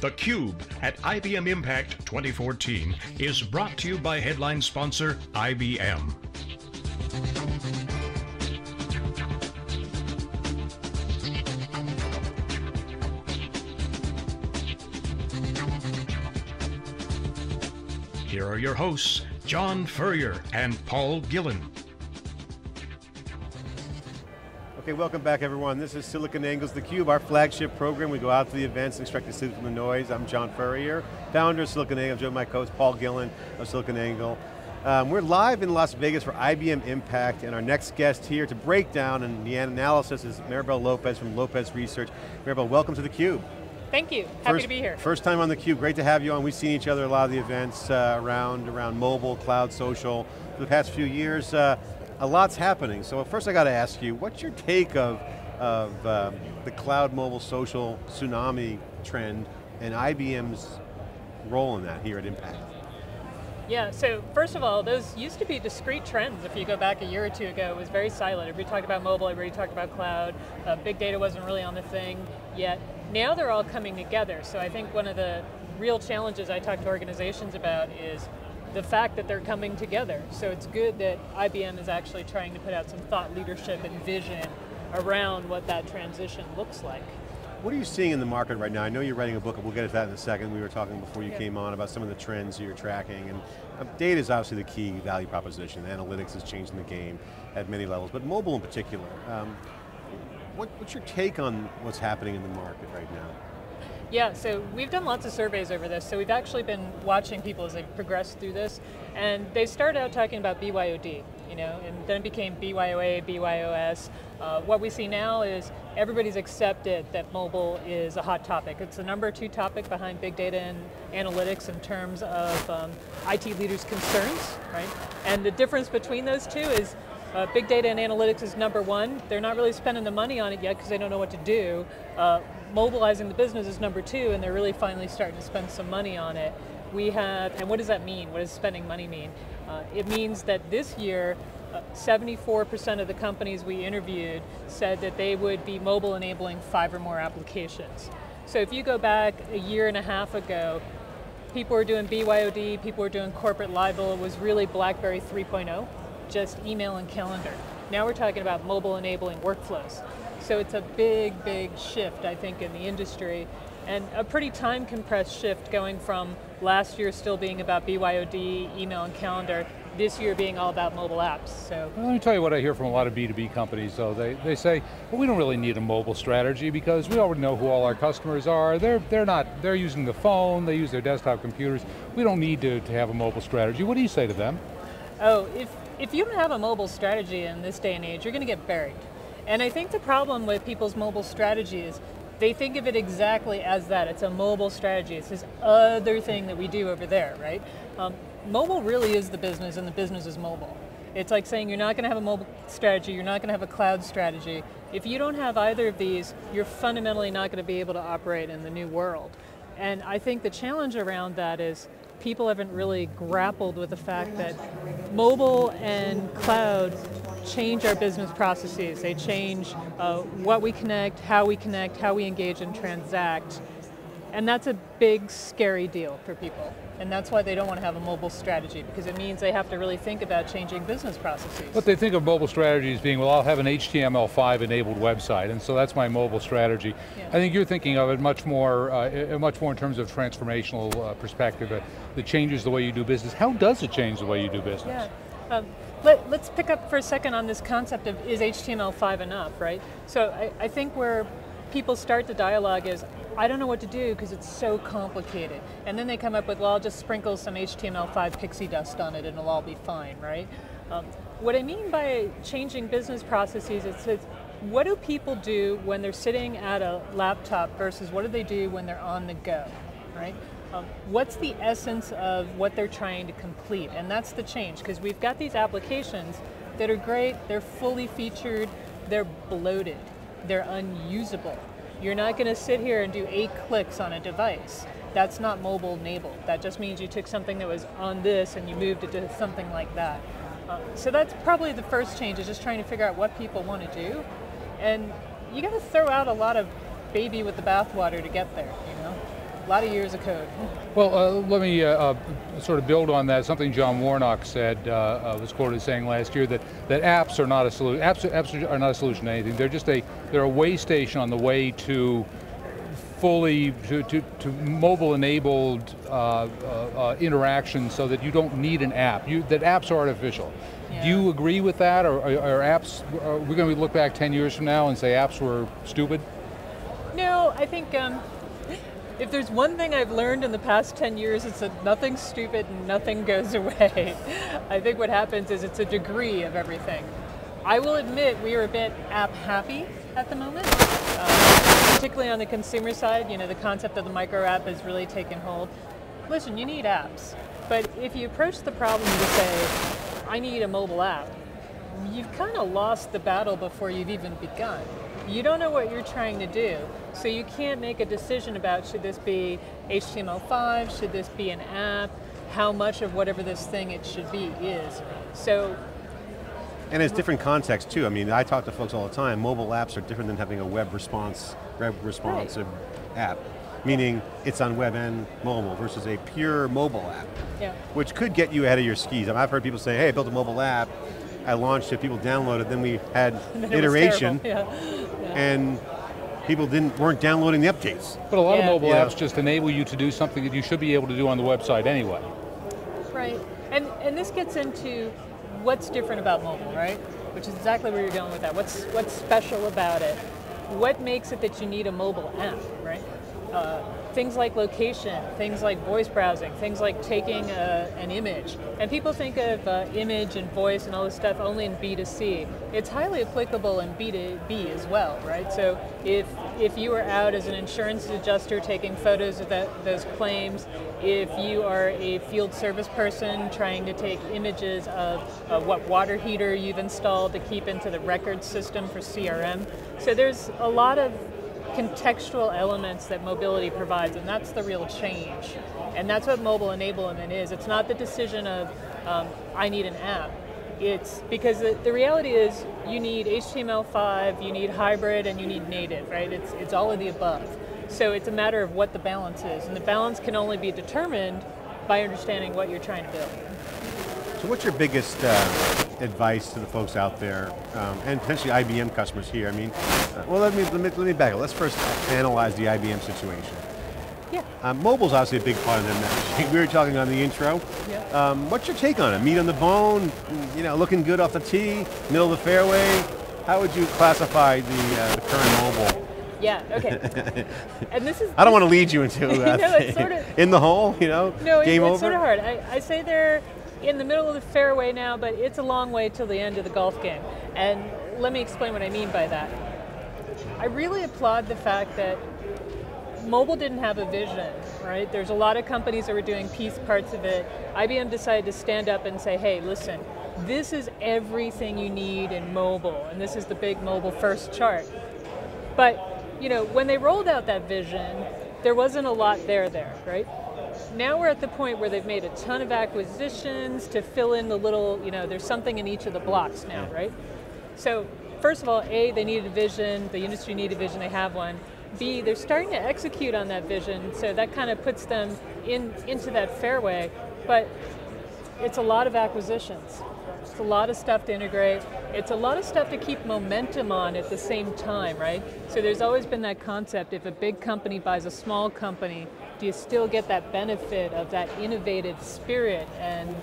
theCUBE at IBM Impact 2014 is brought to you by headline sponsor IBM. Here are your hosts, John Furrier and Paul Gillin. Okay, welcome back everyone. This is SiliconANGLE's theCUBE, our flagship program. We go out to the events and extract the signal from the noise. I'm John Furrier, founder of SiliconANGLE. Joined by my co-host Paul Gillin of SiliconANGLE. We're live in Las Vegas for IBM Impact, and our next guest here to break down and the analysis is Maribel Lopez from Lopez Research. Maribel, welcome to theCUBE. Thank you, happy to be here. First time on theCUBE, great to have you on. We've seen each other at a lot of the events around mobile, cloud, social, for the past few years. A lot's happening, so first I got to ask you, what's your take of the cloud, mobile, social tsunami trend and IBM's role in that here at Impact? Yeah, so first of all, those used to be discrete trends. If you go back a year or two ago, it was very silent. Everybody talked about mobile, everybody talked about cloud. Big data wasn't really on the thing yet. Now they're all coming together. So I think one of the real challenges I talk to organizations about is the fact that they're coming together. So it's good that IBM is actually trying to put out some thought leadership and vision around what that transition looks like. What are you seeing in the market right now? I know you're writing a book, and we'll get to that in a second. We were talking before you came on about some of the trends you're tracking, and data is obviously the key value proposition. Analytics is changing the game at many levels, but mobile in particular. What's your take on what's happening in the market right now? Yeah, so we've done lots of surveys over this, so we've actually been watching people as they progress through this, and they started out talking about BYOD, you know, and then it became BYOA, BYOS. What we see now is everybody's accepted that mobile is a hot topic. It's the number 2 topic behind big data and analytics in terms of IT leaders' concerns, right? And the difference between those two is big data and analytics is number 1. They're not really spending the money on it yet because they don't know what to do. Mobilizing the business is number 2, and they're really finally starting to spend some money on it. We have, and what does that mean? What does spending money mean? It means that this year, 74% of the companies we interviewed said that they would be mobile enabling 5 or more applications. So if you go back a year and a half ago, people were doing BYOD, people were doing corporate libel. It was really BlackBerry 3.0, just email and calendar. Now we're talking about mobile enabling workflows. So it's a big, big shift, I think, in the industry, and a pretty time-compressed shift going from last year still being about BYOD, email and calendar, this year being all about mobile apps, so. Well, let me tell you what I hear from a lot of B2B companies, though. They say, well, we don't really need a mobile strategy because we already know who all our customers are. They're using the phone, they use their desktop computers. We don't need to have a mobile strategy. What do you say to them? Oh, if you don't have a mobile strategy in this day and age, you're going to get buried. And I think the problem with people's mobile strategy is they think of it exactly as that. It's a mobile strategy. It's this other thing that we do over there, right? Mobile really is the business, and the business is mobile. It's like saying you're not going to have a mobile strategy, you're not going to have a cloud strategy. If you don't have either of these, you're fundamentally not going to be able to operate in the new world. And I think the challenge around that is people haven't really grappled with the fact that mobile and cloud change our business processes. They change what we connect, how we engage and transact. And that's a big, scary deal for people. And that's why they don't want to have a mobile strategy, because it means they have to really think about changing business processes. But they think of mobile strategy as being, well, I'll have an HTML5 enabled website, and so that's my mobile strategy. Yeah. I think you're thinking of it much more in terms of transformational perspective, that changes the way you do business. How does it change the way you do business? Yeah. Let's pick up for a second on this concept of, is HTML5 enough, right? So I think where people start the dialogue is, I don't know what to do because it's so complicated. And then they come up with, well, I'll just sprinkle some HTML5 pixie dust on it and it'll all be fine, right? What I mean by changing business processes is what do people do when they're sitting at a laptop versus what do they do when they're on the go, right? What's the essence of what they're trying to complete? And that's the change, because we've got these applications that are great, they're fully featured, they're bloated, they're unusable. You're not going to sit here and do 8 clicks on a device. That's not mobile enabled. That just means you took something that was on this and you moved it to something like that. So that's probably the first change, is just trying to figure out what people want to do. And you got to throw out a lot of baby with the bathwater to get there, you know? a lot of years of code. Well, let me sort of build on that, something John Warnock said, was quoted as saying last year, that apps are not a solution, apps are not a solution to anything. They're just they're a way station on the way to fully, to mobile-enabled interaction so that you don't need an app, that apps are artificial. Yeah. Do you agree with that, or are apps, are we going to look back 10 years from now and say apps were stupid? No, I think if there's one thing I've learned in the past 10 years, it's that nothing's stupid and nothing goes away. I think what happens is it's a degree of everything. I will admit we are a bit app happy at the moment, particularly on the consumer side. You know, the concept of the micro app has really taken hold. Listen, you need apps, but if you approach the problem to say, I need a mobile app, you've kind of lost the battle before you've even begun. You don't know what you're trying to do, so you can't make a decision about should this be HTML5, should this be an app, how much of whatever this thing it should be is. So. And it's different context too. I mean, I talk to folks all the time, mobile apps are different than having a web responsive app. Meaning it's on web and mobile versus a pure mobile app, yeah, which could get you ahead of your skis. I mean, I've heard people say, hey, I built a mobile app, I launched it, people downloaded, then we had iteration, yeah. Yeah. And people weren't downloading the updates. But a lot of mobile apps just enable you to do something that you should be able to do on the website anyway. Right, and this gets into what's different about mobile, right? Which is exactly where you're going with that. What's special about it? What makes it that you need a mobile app, right? Things like location, things like voice browsing, things like taking an image. And people think of image and voice and all this stuff only in B2C. It's highly applicable in B2B as well, right? So if you are out as an insurance adjuster taking photos of those claims, if you are a field service person trying to take images of what water heater you've installed to keep into the record system for CRM. So there's a lot of contextual elements that mobility provides, and that's the real change. And that's what mobile enablement is. It's not the decision of, I need an app. It's because the reality is you need HTML5, you need hybrid, and you need native, right? It's all of the above. So it's a matter of what the balance is, and the balance can only be determined by understanding what you're trying to build. So what's your biggest advice to the folks out there, and potentially IBM customers here? I mean, well, let me back up. Let's first analyze the IBM situation. Yeah. Mobile's obviously a big part of their messaging. We were talking on the intro. Yeah. What's your take on it? Meat on the bone, you know, looking good off the tee, middle of the fairway. How would you classify the current mobile? Yeah, okay. And this is- I don't want to lead you into that. No, it's sort of, in the hole, you know, no, game over? No, it's sort of hard. I say they're in the middle of the fairway now, but it's a long way till the end of the golf game. And let me explain what I mean by that. I really applaud the fact that mobile didn't have a vision, right? There's a lot of companies that were doing piece parts of it. IBM decided to stand up and say, hey, listen, this is everything you need in mobile, and this is the big mobile first chart. But, you know, when they rolled out that vision, there wasn't a lot there, right? Now we're at the point where they've made a ton of acquisitions to fill in the little, you know, there's something in each of the blocks now, right? So, first of all, A, they needed a vision, the industry needed a vision, they have one. B, they're starting to execute on that vision, so that kind of puts them into that fairway, but it's a lot of acquisitions. It's a lot of stuff to integrate. It's a lot of stuff to keep momentum on at the same time, right? So there's always been that concept, if a big company buys a small company, do you still get that benefit of that innovative spirit and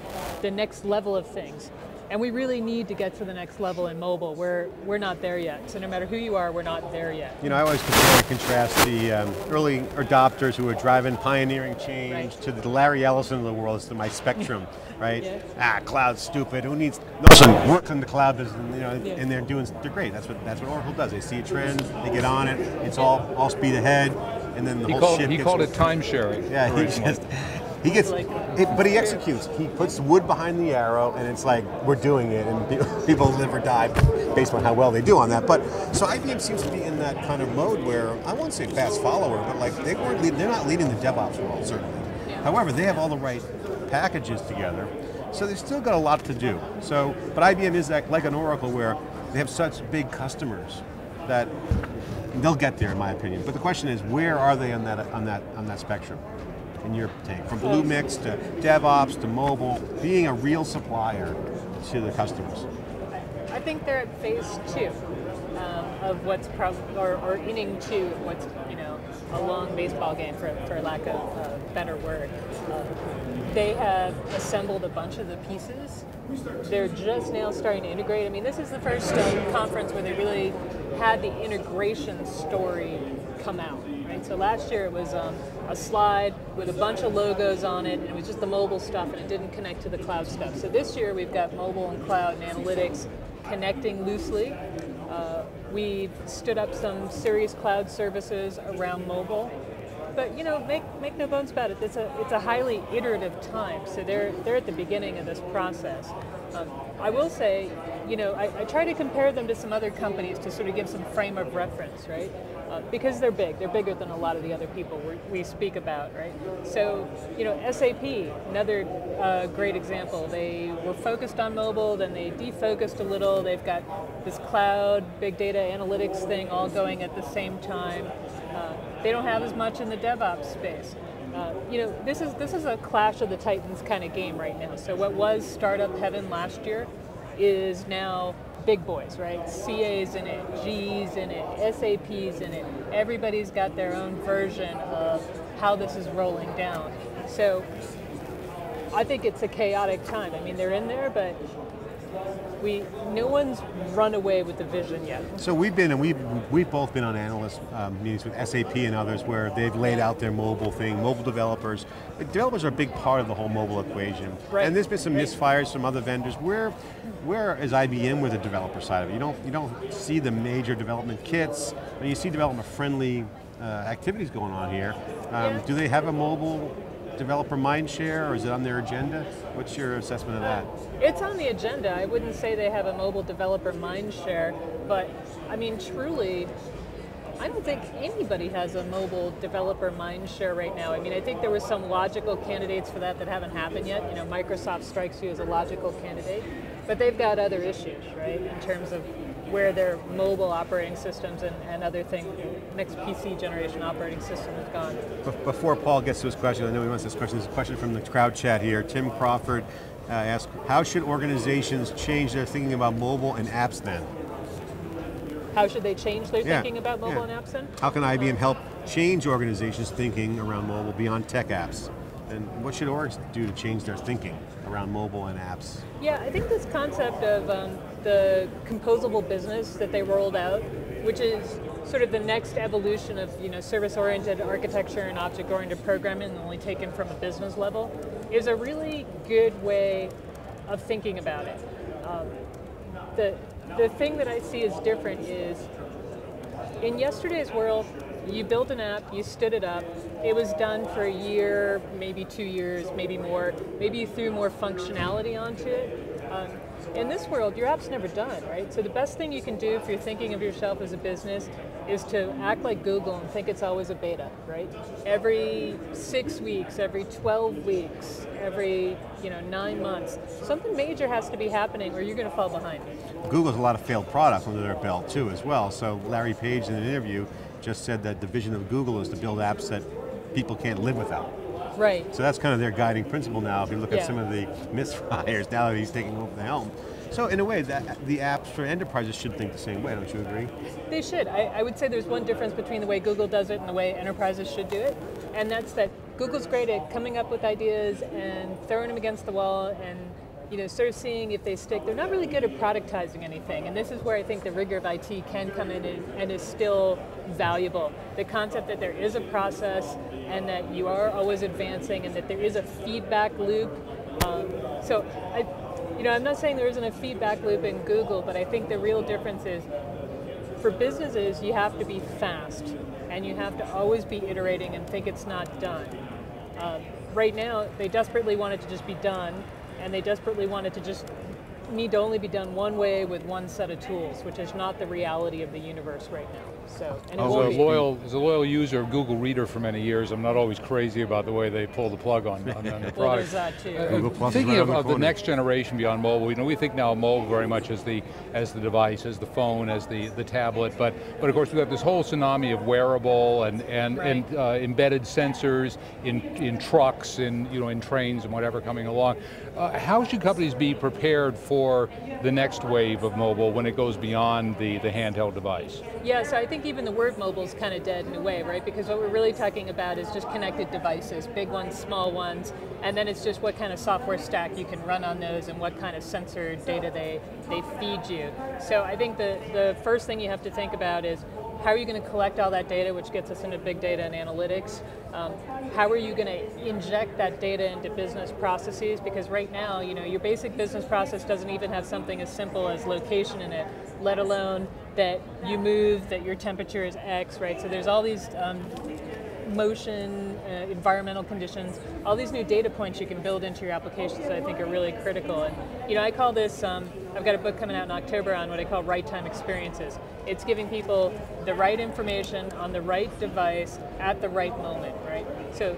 the next level of things? And we really need to get to the next level in mobile. We're not there yet. So no matter who you are, we're not there yet. You know, I always contrast the early adopters who were driving, pioneering change, right, to the Larry Ellison of the world, to my spectrum, right? Yes. Ah, cloud's stupid. Who needs? No, works in the cloud business, you know, yes. And they're great. That's what Oracle does. They see a trend, they get on it. It's all speed ahead, and then the whole ship. He called it time sharing. Yeah, he gets, but he executes. He puts wood behind the arrow, and it's like, we're doing it, and people live or die based on how well they do on that. But, so IBM seems to be in that kind of mode where, I won't say fast follower, but like, they're not leading the DevOps world, certainly. However, they have all the right packages together, so they've still got a lot to do. So, but IBM is like an Oracle where they have such big customers that They'll get there, in my opinion. But the question is, where are they on that spectrum? In your take, from Bluemix to DevOps to mobile, being a real supplier to the customers. I think they're at phase two of what's probably, or inning two of what's, you know, a long baseball game for lack of a better word. They have assembled a bunch of the pieces. They're just now starting to integrate. I mean, this is the first conference where they really had the integration story come out, right? So last year it was a slide with a bunch of logos on it, and it was just the mobile stuff, and it didn't connect to the cloud stuff. So this year we've got mobile and cloud and analytics connecting loosely. We've stood up some serious cloud services around mobile. But, you know, make no bones about it, it's a highly iterative time, so they're at the beginning of this process. I will say, you know, I try to compare them to some other companies to sort of give some frame of reference, right? Because they're big, they're bigger than a lot of the other people we speak about, right? So, you know, SAP, another great example. They were focused on mobile, then they defocused a little. They've got this cloud, big data analytics thing all going at the same time. They don't have as much in the DevOps space. You know, this is a clash of the titans kind of game right now. So what was startup heaven last year is now big boys, right? CA's in it, G's in it, SAP's in it. Everybody's got their own version of how this is rolling down. So I think it's a chaotic time. I mean, they're in there, but no one's run away with the vision yet. So we've both been on analyst meetings with SAP and others where they've laid out their mobile thing, mobile developers. But developers are a big part of the whole mobile equation. Right. And there's been some misfires from other vendors. Where is IBM with the developer side of it? You don't see the major development kits, but you see developer-friendly activities going on here. Do they have a mobile developer mindshare, or is it on their agenda? What's your assessment of that? It's on the agenda. I wouldn't say they have a mobile developer mindshare, but I mean, truly, I don't think anybody has a mobile developer mindshare right now. I mean, I think there were some logical candidates for that haven't happened yet. You know, Microsoft strikes you as a logical candidate, but they've got other issues, right, in terms of where their mobile operating systems and other things, next PC generation operating system is gone. Before Paul gets to his question, I know he wants this question, there's a question from the crowd chat here. Tim Crawford asked, how should organizations change their thinking about mobile and apps then? How should they change their thinking about mobile and apps then? How can IBM help change organizations' thinking around mobile beyond tech apps? And what should orgs do to change their thinking around mobile and apps? Yeah, I think this concept of the composable business that they rolled out, which is sort of the next evolution of, you know, service-oriented architecture and object-oriented programming, only taken from a business level, is a really good way of thinking about it. The thing that I see is different is, in yesterday's world, you built an app, you stood it up, it was done for a year, maybe 2 years, maybe more, maybe you threw more functionality onto it. In this world, your app's never done, right? So the best thing you can do if you're thinking of yourself as a business is to act like Google and think it's always a beta, right? Every 6 weeks, every 12 weeks, every 9 months, something major has to be happening or you're going to fall behind. Google's a lot of failed products under their belt too as well, so Larry Page in an interview just said that the vision of Google is to build apps that people can't live without. Right. So that's kind of their guiding principle now, if you look at some of the misfires now that he's taking over the helm. So in a way, that the apps for enterprises should think the same way, don't you agree? They should. I would say there's one difference between the way Google does it and the way enterprises should do it, and that's that Google's great at coming up with ideas and throwing them against the wall and sort of seeing if they stick. They're not really good at productizing anything, and this is where I think the rigor of IT can come in and is still valuable. The concept that there is a process and that you are always advancing and that there is a feedback loop. So, I'm not saying there isn't a feedback loop in Google, but I think the real difference is for businesses, you have to be fast and you have to always be iterating and think it's not done. Right now, they desperately want it to just be done, and they desperately want it to just need to only be done one way with one set of tools, which is not the reality of the universe right now. So, and I was a loyal user of Google Reader for many years. I'm not always crazy about the way they pull the plug on the product. Well, there's that too. Thinking of the next generation beyond mobile, you know, we think now of mobile very much as the device, as the phone, as the tablet, but of course we have this whole tsunami of wearable and embedded sensors in trucks, in trains and whatever coming along. How should companies be prepared for the next wave of mobile when it goes beyond the handheld device? Yeah, so I think even the word mobile's kind of dead in a way, right? Because what we're really talking about is just connected devices, big ones, small ones, and then it's just what kind of software stack you can run on those and what kind of sensor data they feed you. So I think the first thing you have to think about is how are you going to collect all that data, which gets us into big data and analytics? How are you going to inject that data into business processes? Because right now, your basic business process doesn't even have something as simple as location in it, let alone that you move, that your temperature is X, right? So there's all these motion, environmental conditions, all these new data points you can build into your applications that I think are really critical. And I call this, I've got a book coming out in October on what I call Right Time Experiences. It's giving people the right information on the right device at the right moment, right? So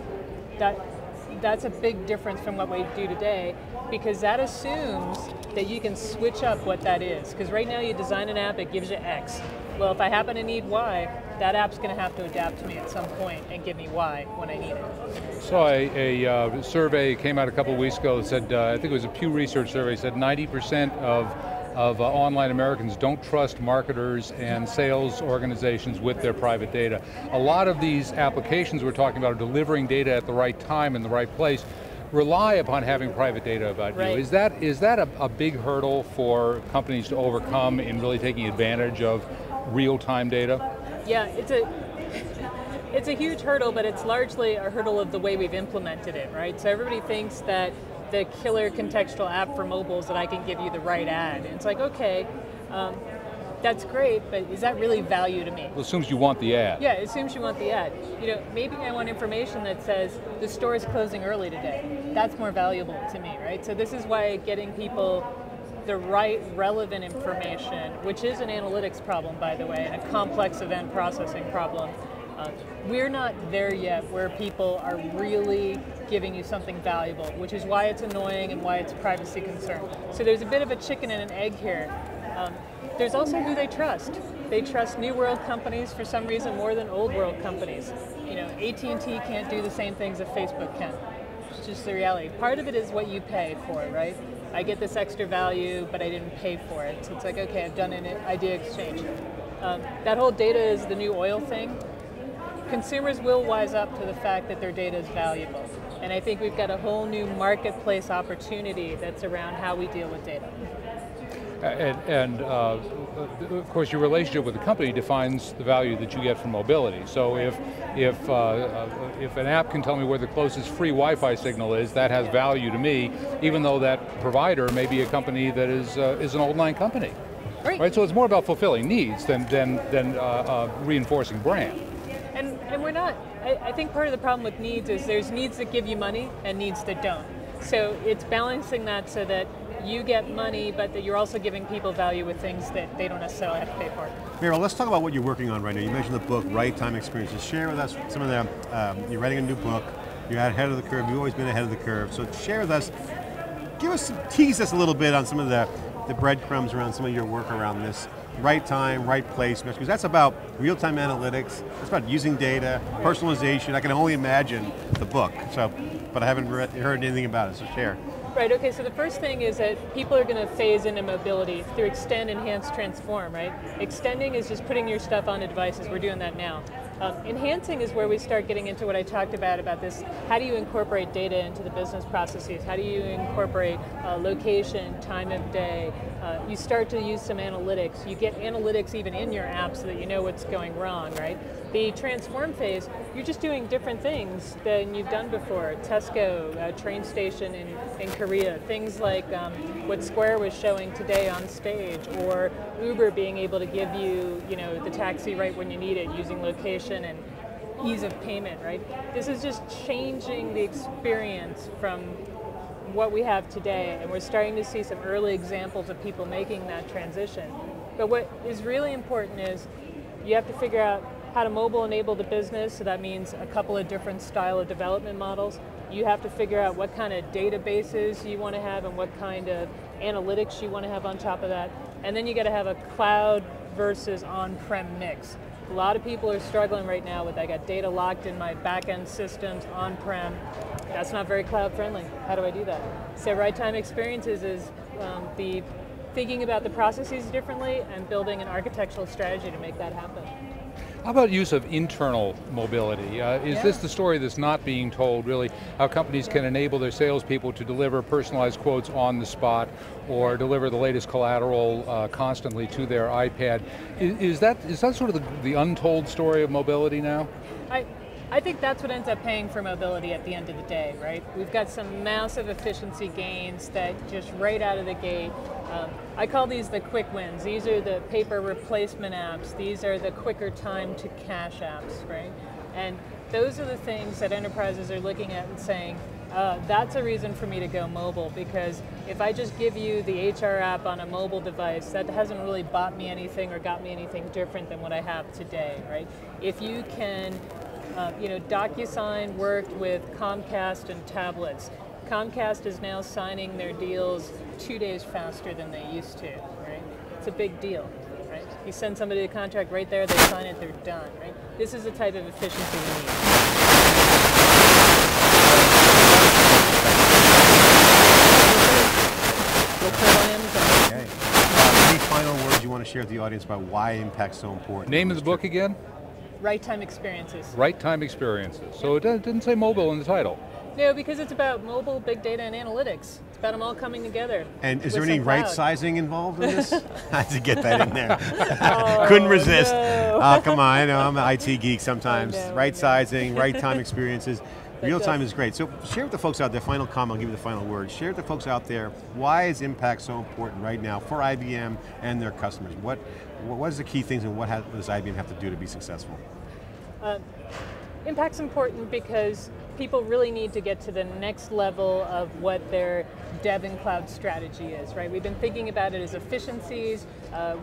that's a big difference from what we do today, because that assumes that you can switch up what that is. Because right now you design an app, it gives you X. Well, if I happen to need Y, that app's going to have to adapt to me at some point and give me Y when I need it. So a survey came out a couple of weeks ago that said, I think it was a Pew Research survey, said 90% of online Americans don't trust marketers and sales organizations with their private data. A lot of these applications we're talking about are delivering data at the right time in the right place, rely upon having private data about you. Is that a big hurdle for companies to overcome in really taking advantage of real-time data? Yeah, it's a huge hurdle, but it's largely a hurdle of the way we've implemented it, right? So everybody thinks that the killer contextual app for mobile is that I can give you the right ad. And it's like, okay, that's great, but is that really value to me? Well, it assumes you want the ad. Yeah, it assumes you want the ad. Maybe I want information that says the store is closing early today. That's more valuable to me, right? So this is why getting people the right relevant information, which is an analytics problem, by the way, and a complex event processing problem. We're not there yet where people are really giving you something valuable, which is why it's annoying and why it's a privacy concern. So there's a bit of a chicken and an egg here. There's also who they trust. They trust new world companies for some reason more than old world companies. AT&T can't do the same things that Facebook can. It's just the reality. Part of it is what you pay for, right? I get this extra value, but I didn't pay for it. So it's like, okay, I've done an idea exchange. That whole data is the new oil thing. Consumers will wise up to the fact that their data is valuable. And I think we've got a whole new marketplace opportunity that's around how we deal with data. And of course, your relationship with the company defines the value that you get from mobility. So if an app can tell me where the closest free Wi-Fi signal is, that has value to me, even though that provider may be a company that is an online company. Right. So it's more about fulfilling needs than reinforcing brand. And we're not. I think part of the problem with needs is there's needs that give you money and needs that don't. So it's balancing that so that you get money, but that you're also giving people value with things that they don't necessarily have to pay for. Maribel, let's talk about what you're working on right now. You mentioned the book, Right Time Experiences. Share with us some of the, you're writing a new book, you're ahead of the curve, you've always been ahead of the curve, so share with us, tease us a little bit on some of the breadcrumbs around some of your work around this. Right time, right place, because that's about real-time analytics, it's about using data, personalization. I can only imagine the book, but I haven't heard anything about it, so share. Right, okay, so the first thing is that people are going to phase into mobility through extend, enhance, transform, right? Extending is just putting your stuff onto devices, we're doing that now. Enhancing is where we start getting into what I talked about this, how do you incorporate data into the business processes? How do you incorporate location, time of day? You start to use some analytics. You get analytics even in your app so that you know what's going wrong, right? The transform phase, you're just doing different things than you've done before. Tesco, a train station in Korea, things like what Square was showing today on stage, or Uber being able to give you, the taxi right when you need it using location and ease of payment, right? This is just changing the experience from what we have today, and we're starting to see some early examples of people making that transition. But what is really important is You have to figure out how to mobile enable the business, so that means a couple of different style of development models. You have to figure out what kind of databases you want to have and what kind of analytics you want to have on top of that. And then you got to have a cloud versus on-prem mix. A lot of people are struggling right now with, I got data locked in my back-end systems on-prem. That's not very cloud-friendly. How do I do that? So Right Time Experiences is the thinking about the processes differently and building an architectural strategy to make that happen. How about use of internal mobility? Is this the story that's not being told, really? How companies can enable their salespeople to deliver personalized quotes on the spot or deliver the latest collateral constantly to their iPad. Is that sort of the untold story of mobility now? I think that's what ends up paying for mobility at the end of the day, right? We've got some massive efficiency gains that just right out of the gate. I call these the quick wins. These are the paper replacement apps. These are the quicker time to cash apps, right? And those are the things that enterprises are looking at and saying, that's a reason for me to go mobile, because if I just give you the HR app on a mobile device, that hasn't really bought me anything or got me anything different than what I have today, right? If you can DocuSign worked with Comcast and tablets. Comcast is now signing their deals 2 days faster than they used to, right? It's a big deal, right? You send somebody a contract right there, they sign it, they're done, right? This is the type of efficiency we need. Okay. Any final words you want to share with the audience about why Impact's so important? Name of the book again? Right Time Experiences. Right Time Experiences. So it didn't say mobile in the title. No, because it's about mobile, big data, and analytics. It's about them all coming together. And is there any right sizing involved in this? I had to get that in there. Oh, couldn't resist. No. Oh, come on, I know, I'm an IT geek sometimes. Oh, no, right sizing, Right Time Experiences. Real time is great. So share with the folks out there, final comment, I'll give you the final word. Share with the folks out there, why is Impact so important right now for IBM and their customers? What is the key things and what does IBM have to do to be successful? Impact's important because people really need to get to the next level of what their dev and cloud strategy is, right? We've been thinking about it as efficiencies,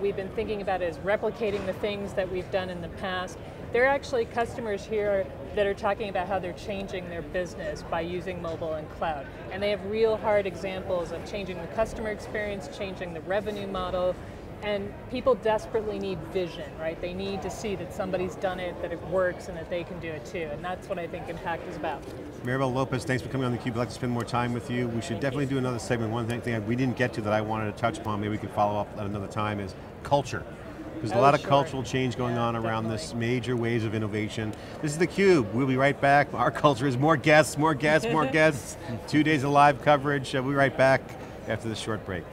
we've been thinking about it as replicating the things that we've done in the past. There are actually customers here that are talking about how they're changing their business by using mobile and cloud. And they have real hard examples of changing the customer experience, changing the revenue model, and people desperately need vision, right? They need to see that somebody's done it, that it works, and that they can do it too. And that's what I think Impact is about. Maribel Lopez, thanks for coming on theCUBE. I'd like to spend more time with you. We should definitely do another segment. One thing that we didn't get to that I wanted to touch upon, maybe we could follow up at another time, is culture. There's a lot of cultural change going on around this, major waves of innovation. This is theCUBE, we'll be right back. Our culture is more guests, more guests, more guests. 2 days of live coverage, we'll be right back after this short break.